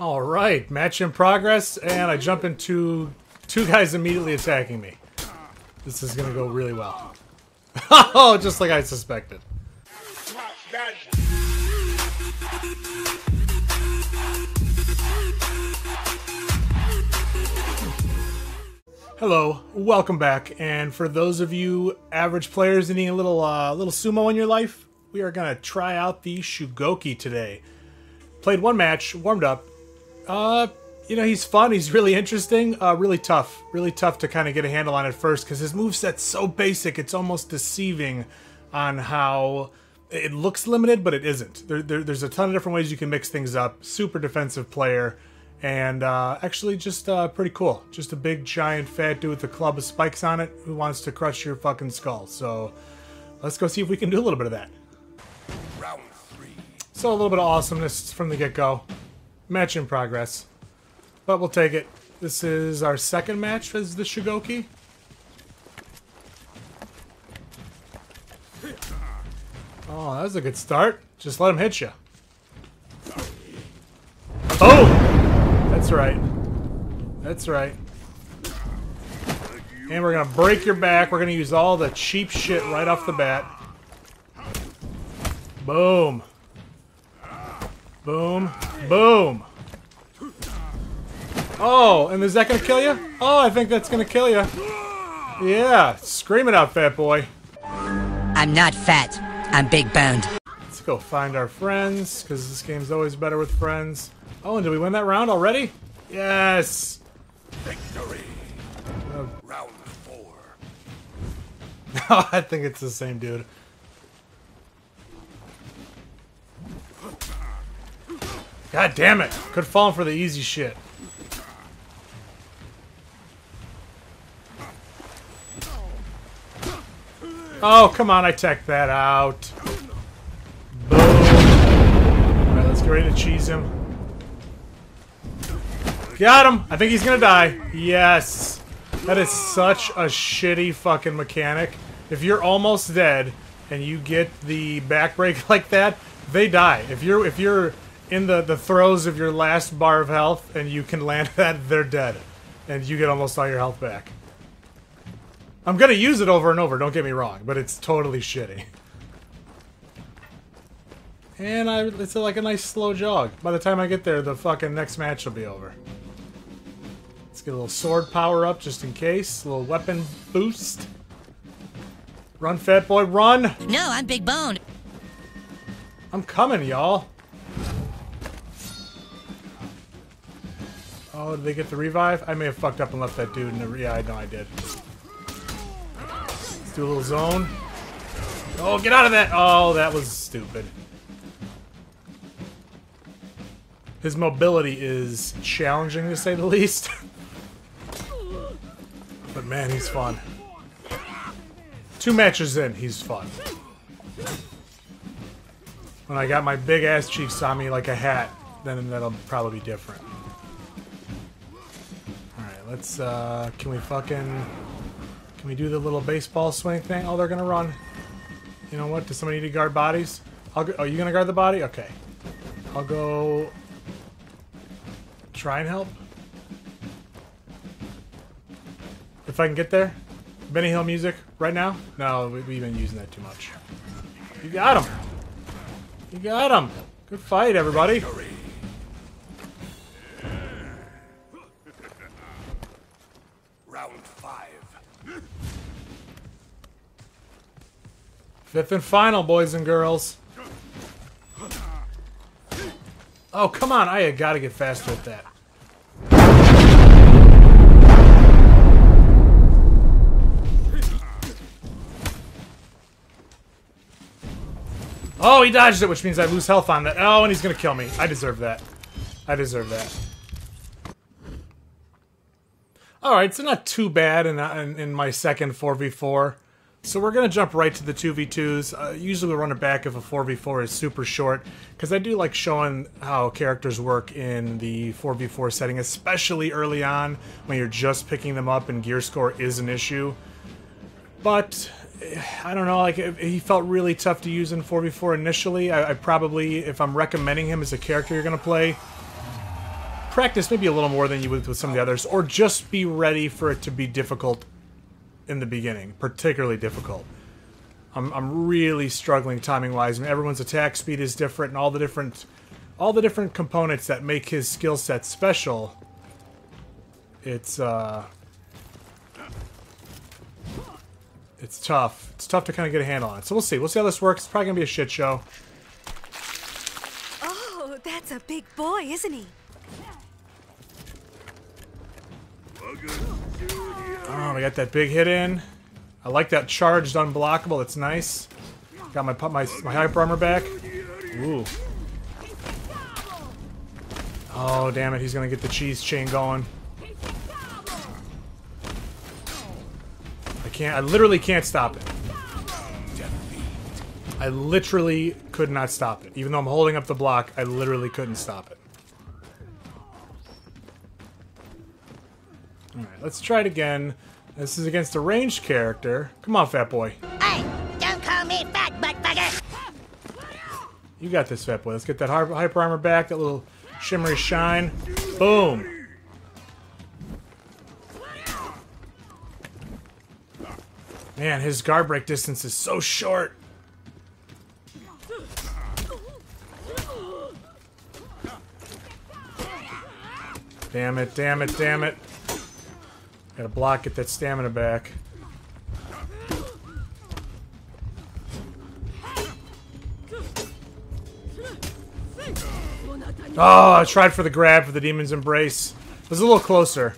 All right, match in progress, and I jump into two guys immediately attacking me. This is gonna go really well. Oh, just like I suspected. Hello, welcome back, and for those of you average players that need a little sumo in your life, we are gonna try out the Shugoki today. Played one match, warmed up. You know, he's fun, he's really interesting, really tough to kind of get a handle on at first because his moveset's so basic, it's almost deceiving on how it looks limited, but it isn't. There's a ton of different ways you can mix things up. Super defensive player. And actually just pretty cool. Just a big, giant, fat dude with a club with spikes on it who wants to crush your fucking skull. So let's go see if we can do a little bit of that. Round three. So a little bit of awesomeness from the get-go. Match in progress. But we'll take it. This is our second match as the Shugoki. Oh, that was a good start. Just let him hit you. Oh! That's right. That's right. And we're going to break your back. We're going to use all the cheap shit right off the bat. Boom. Boom. Boom. Oh, and is that going to kill you? Oh, I think that's going to kill you. Yeah. Scream it out, fat boy. I'm not fat. I'm big boned. Let's go find our friends, because this game's always better with friends. Oh, and did we win that round already? Yes! Victory! Round four. I think it's the same dude. God damn it! Could fall for the easy shit. Oh, come on, I teched that out. Boom! Alright, let's get ready to cheese him. Got him! I think he's gonna die. Yes! That is such a shitty fucking mechanic. If you're almost dead and you get the back break like that, they die. If you're in the throes of your last bar of health and you can land that, they're dead. And you get almost all your health back. I'm gonna use it over and over, don't get me wrong, but it's totally shitty. And it's like a nice slow jog. By the time I get there, the fucking next match will be over. Let's get a little sword power up just in case. A little weapon boost. Run, fat boy, run! No, I'm big boned. I'm coming, y'all. Oh, did they get the revive? I may have fucked up and left that dude in the... Yeah, I know I did. Let's do a little zone. Oh, get out of that! Oh, that was stupid. His mobility is challenging, to say the least. But man, he's fun. Two matches in, he's fun. When I got my big ass cheeks on me like a hat, then that'll probably be different. Alright, let's, can we fucking... Can we do the little baseball swing thing? Oh, they're gonna run. You know what? Does somebody need to guard bodies? I'll go, oh, you gonna guard the body? Okay. I'll go... Try and help. If I can get there. Benny Hill music right now? No, we've been using that too much. You got him! You got him! Good fight, everybody! Round five. Fifth and final, boys and girls. Oh, come on, I gotta get faster at that. Oh, he dodged it, which means I lose health on that. Oh, and he's gonna kill me. I deserve that. I deserve that. Alright, so not too bad in my second 4v4. So we're going to jump right to the 2v2s. Usually we'll run it back if a 4v4 is super short, because I do like showing how characters work in the 4v4 setting, especially early on when you're just picking them up and gear score is an issue. But, I don't know, like he felt really tough to use in 4v4 initially. I probably, if I'm recommending him as a character you're going to play, practice maybe a little more than you would with some of the others, or just be ready for it to be difficult in the beginning, particularly difficult. I'm really struggling timing wise. I mean, everyone's attack speed is different, and all the different components that make his skill set special. It's tough. It's tough to kind of get a handle on it. So we'll see. We'll see how this works. It's probably gonna be a shit show. Oh, that's a big boy, isn't he? Oh, we got that big hit in. I like that charged unblockable. That's nice. Got my hyper armor back. Ooh. Oh, damn it. He's going to get the cheese chain going. I literally can't stop it. I literally could not stop it. Even though I'm holding up the block, I literally couldn't stop it. Alright, let's try it again. This is against a ranged character. Come on, fat boy. Hey, don't call me fat, butt bugger. You got this, fat boy. Let's get that hyper armor back, that little shimmery shine. Boom. Man, his guard break distance is so short. Damn it, damn it, damn it. Gotta block, get that stamina back. Oh, I tried for the grab for the Demon's Embrace. It was a little closer.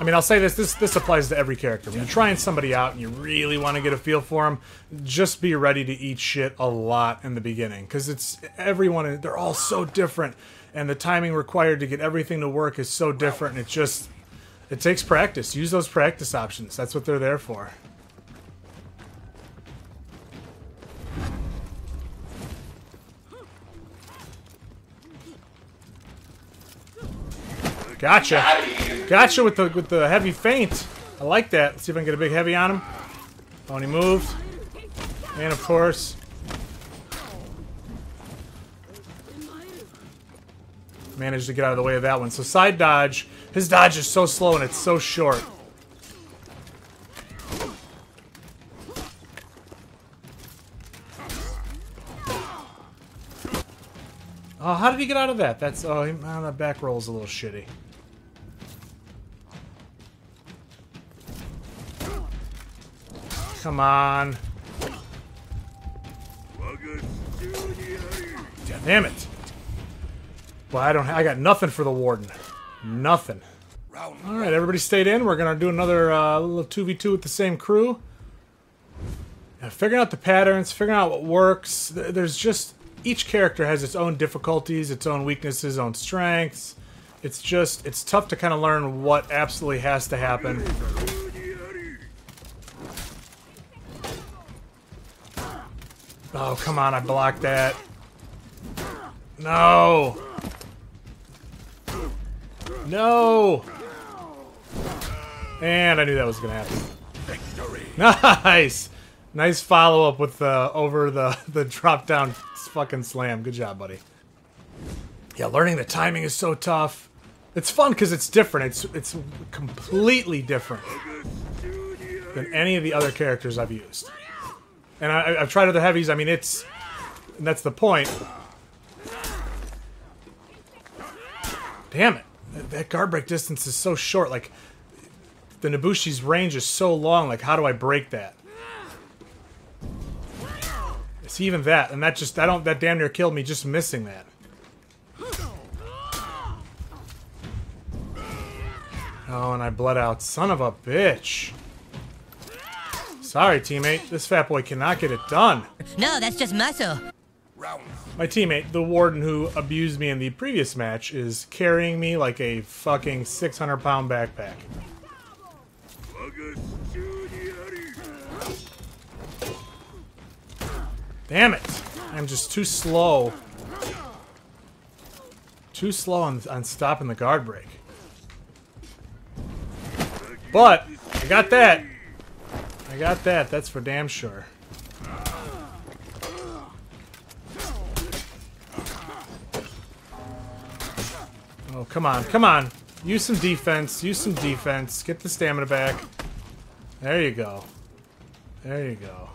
I mean, I'll say this applies to every character. When you're trying somebody out and you really want to get a feel for them, just be ready to eat shit a lot in the beginning. Because it's everyone, they're all so different. And the timing required to get everything to work is so different. And it takes practice. Use those practice options. That's what they're there for. Gotcha with the heavy feint. I like that. Let's see if I can get a big heavy on him. Oh, and he moved. And of course. Managed to get out of the way of that one. So side dodge. His dodge is so slow and it's so short. Oh, how did he get out of that? That's oh, that back roll's a little shitty. Come on. Damn it. Well, I got nothing for the Warden. Nothing. Alright, everybody stayed in. We're going to do another little 2v2 with the same crew. Now, figuring out the patterns, figuring out what works. There's just... Each character has its own difficulties, its own weaknesses, own strengths. It's just... It's tough to kind of learn what absolutely has to happen. Oh, come on, I blocked that. No! No! And I knew that was going to happen. Victory. Nice! Nice follow-up with the drop-down fucking slam. Good job, buddy. Yeah, learning the timing is so tough. It's fun because it's different. It's completely different than any of the other characters I've used. And I've tried other heavies. I mean, and that's the point. Damn it. That guard break distance is so short. Like, the Nabushi's range is so long. Like, how do I break that? It's even that. And that just, that damn near killed me just missing that. Oh, and I bled out. Son of a bitch. Sorry, teammate. This fat boy cannot get it done. No, that's just muscle. My teammate, the Warden who abused me in the previous match, is carrying me like a fucking 600-pound backpack. Damn it. I'm just too slow. Too slow on stopping the guard break. But I got that. That's for damn sure. Oh, come on, come on. Use some defense, use some defense. Get the stamina back. There you go. There you go.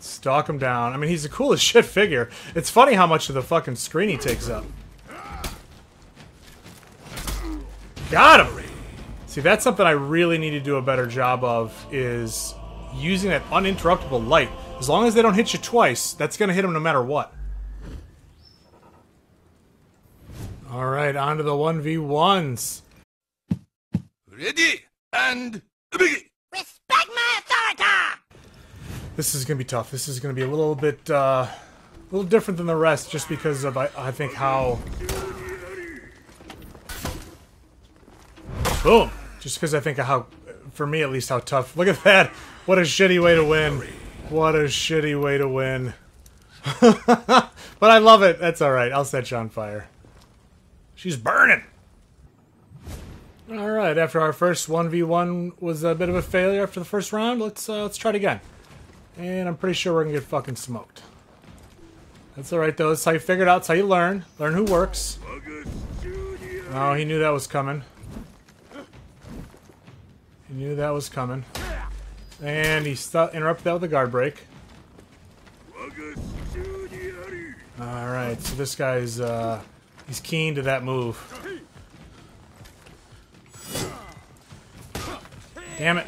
Stalk him down. I mean, he's the coolest shit figure. It's funny how much of the fucking screen he takes up. Got him! See, that's something I really need to do a better job of, is using that uninterruptible light. As long as they don't hit you twice, that's going to hit them no matter what. Alright, on to the 1v1s. Ready and begin! Respect my authority! This is going to be tough. This is going to be a little bit, a little different than the rest, just because of, I think, how... Boom! Just because I think of how, for me at least, how tough. Look at that! What a shitty way to win. What a shitty way to win. But I love it. That's alright. I'll set you on fire. She's burning! Alright, after our first 1v1 was a bit of a failure after the first round, let's try it again. And I'm pretty sure we're gonna get fucking smoked. That's alright though, that's how you figure it out, that's how you learn. Learn who works. Oh, he knew that was coming. He knew that was coming. And he interrupted that with a guard break. Alright, so this guy's, he's keen to that move. Damn it.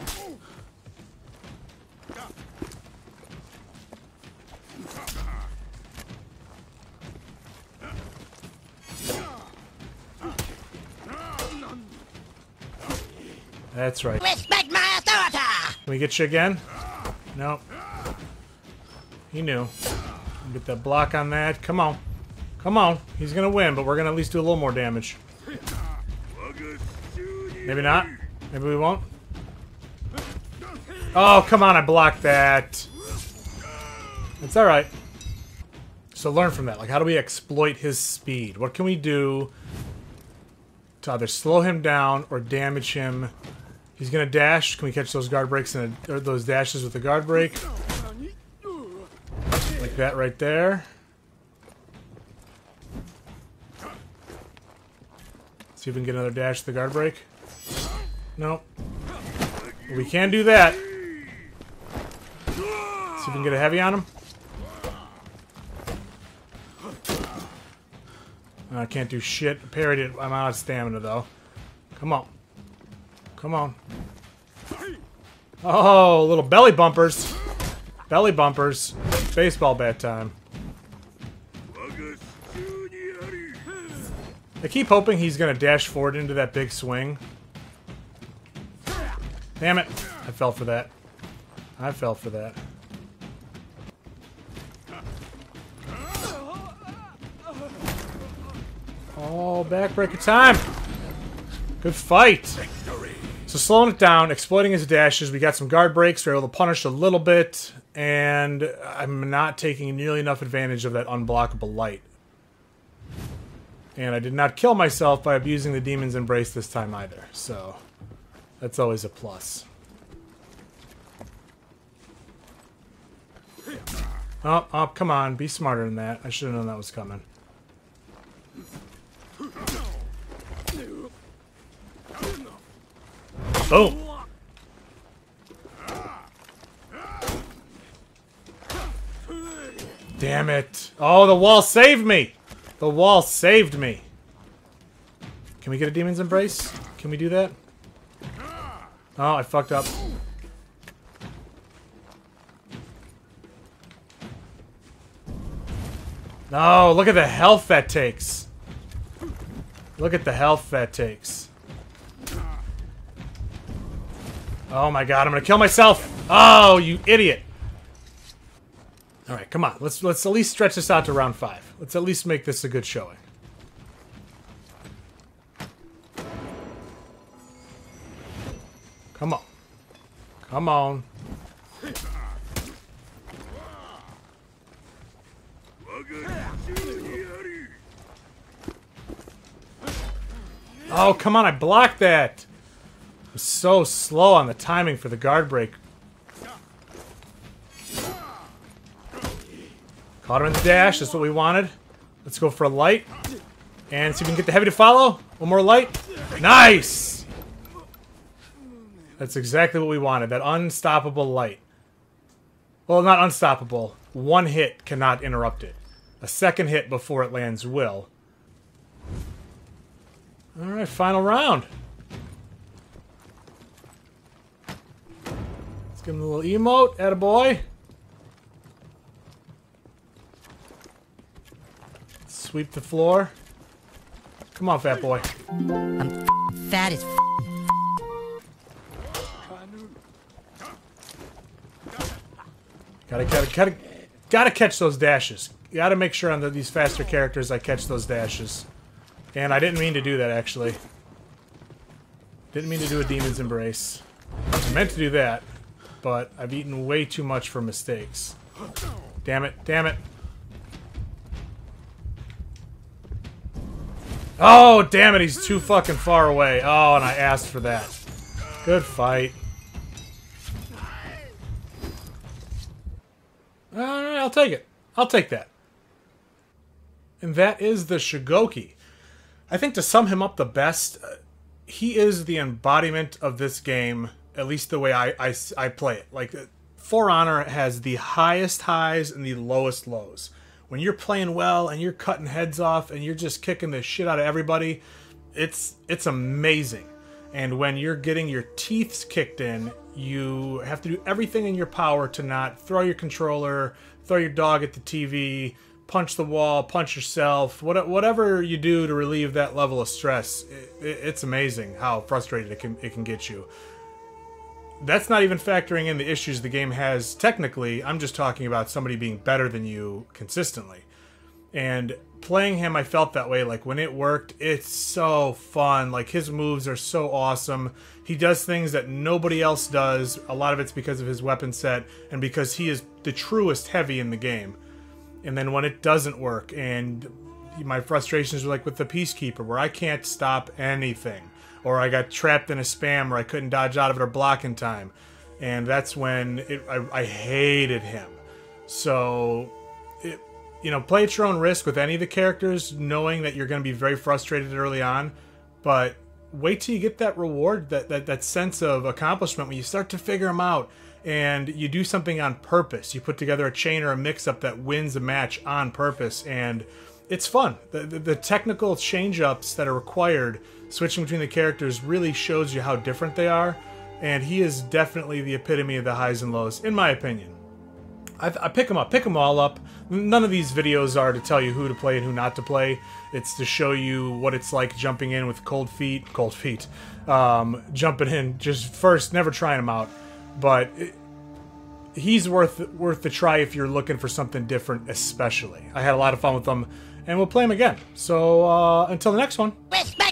That's right. Respect my authority! Can we get you again? No. Nope. He knew. Get that block on that. Come on. Come on, he's gonna win, but we're gonna at least do a little more damage. Maybe not. Maybe we won't. Oh, come on, I blocked that. It's alright. So learn from that. Like, how do we exploit his speed? What can we do to either slow him down or damage him? He's gonna dash. Can we catch those guard breaks and those dashes with the guard break? Like that right there. See if we can get another dash to the guard break. Nope. We can do that. See if we can get a heavy on him. I can't do shit. Parried it. I'm out of stamina, though. Come on. Come on. Oh, little belly bumpers. Belly bumpers. Baseball bat time. I keep hoping he's gonna dash forward into that big swing. Damn it. I fell for that. I fell for that. Oh, backbreaker time! Good fight! So slowing it down, exploiting his dashes, we got some guard breaks, we were able to punish a little bit, and I'm not taking nearly enough advantage of that unblockable light. And I did not kill myself by abusing the Demon's Embrace this time either, so that's always a plus. Oh, oh, come on, be smarter than that. I should have known that was coming. Boom! Damn it! Oh, the wall saved me! The wall saved me. Can we get a Demon's Embrace? Can we do that? Oh, I fucked up. No, look at the health that takes. Look at the health that takes. Oh my god, I'm gonna kill myself! Oh, you idiot! Alright, come on. Let's at least stretch this out to round 5. Let's at least make this a good showing. Come on. Come on. Oh, come on, I blocked that! I'm so slow on the timing for the guard break. Caught him in the dash, that's what we wanted. Let's go for a light. And see if we can get the heavy to follow. One more light. Nice! That's exactly what we wanted. That unstoppable light. Well, not unstoppable. One hit cannot interrupt it. A second hit before it lands will. Alright, final round. Let's give him a little emote. Attaboy. Sweep the floor. Come on, fat boy. I'm fat as Gotta catch those dashes. Gotta make sure on these faster characters I catch those dashes. And I didn't mean to do that, actually. Didn't mean to do a Demon's Embrace. I meant to do that, but I've eaten way too much for mistakes. Damn it, damn it. Oh, damn it, he's too fucking far away. Oh, and I asked for that. Good fight. Alright, I'll take it. I'll take that. And that is the Shugoki. I think to sum him up the best, he is the embodiment of this game, at least the way I play it. Like, For Honor has the highest highs and the lowest lows. When you're playing well and you're cutting heads off and you're just kicking the shit out of everybody, it's amazing. And when you're getting your teeth kicked in, you have to do everything in your power to not throw your controller, throw your dog at the TV, punch the wall, punch yourself, whatever you do to relieve that level of stress. It's amazing how frustrated it can get you. That's not even factoring in the issues the game has technically. I'm just talking about somebody being better than you consistently. And playing him, I felt that way. Like, when it worked, it's so fun. Like, his moves are so awesome. He does things that nobody else does. A lot of it's because of his weapon set and because he is the truest heavy in the game. And then when it doesn't work, and my frustrations were like with the Peacekeeper, where I can't stop anything. Or I got trapped in a spam where I couldn't dodge out of it or block in time. And that's when I hated him. So, you know, play at your own risk with any of the characters, knowing that you're going to be very frustrated early on. But wait till you get that reward, that sense of accomplishment when you start to figure them out. And you do something on purpose. You put together a chain or a mix-up that wins a match on purpose. And it's fun. The technical change-ups that are required, switching between the characters, really shows you how different they are. And he is definitely the epitome of the highs and lows, in my opinion. I pick them all up. None of these videos are to tell you who to play and who not to play. It's to show you what it's like jumping in with cold feet. Jumping in just first, never trying them out. But he's worth the try if you're looking for something different, especially. I had a lot of fun with them, and we'll play them again. So until the next one. Respect.